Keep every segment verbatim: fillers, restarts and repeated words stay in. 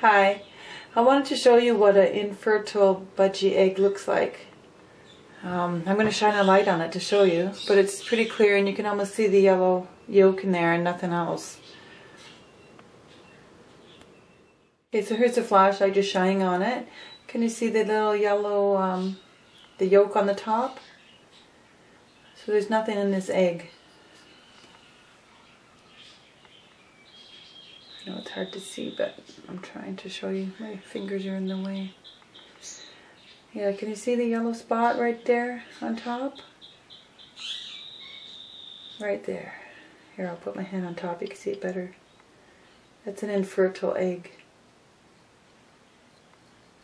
Hi, I wanted to show you what an infertile budgie egg looks like. Um, I'm going to shine a light on it to show you, but it's pretty clear and you can almost see the yellow yolk in there and nothing else. Okay, so here's the flashlight just shining on it. Can you see the little yellow, um, the yolk on the top? So there's nothing in this egg. I know it's hard to see, but I'm trying to show you. My fingers are in the way. Yeah, can you see the yellow spot right there on top? Right there. Here, I'll put my hand on top, you can see it better. That's an infertile egg.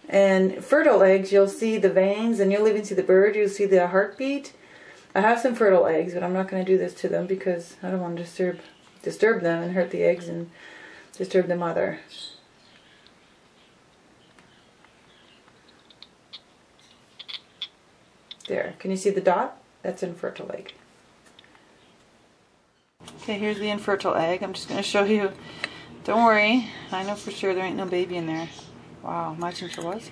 And fertile eggs, you'll see the veins, and you'll even see the bird, you'll see the heartbeat. I have some fertile eggs, but I'm not going to do this to them because I don't want to disturb, disturb them and hurt the eggs and disturb the mother. There, can you see the dot? That's an infertile egg. Okay, here's the infertile egg. I'm just going to show you. Don't worry, I know for sure there ain't no baby in there. Wow, imagine if there was.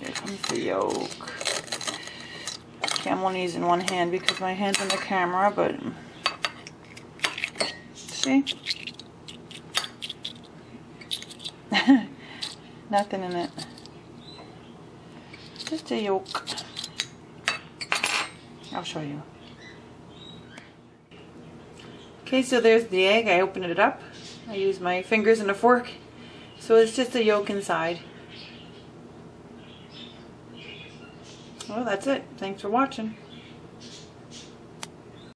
Here comes the yolk. Okay, I'm only using one hand because my hand's on the camera, but see? Nothing in it. Just a yolk. I'll show you. Okay, so there's the egg. I opened it up. I used my fingers and a fork. So it's just a yolk inside. Well, that's it. Thanks for watching.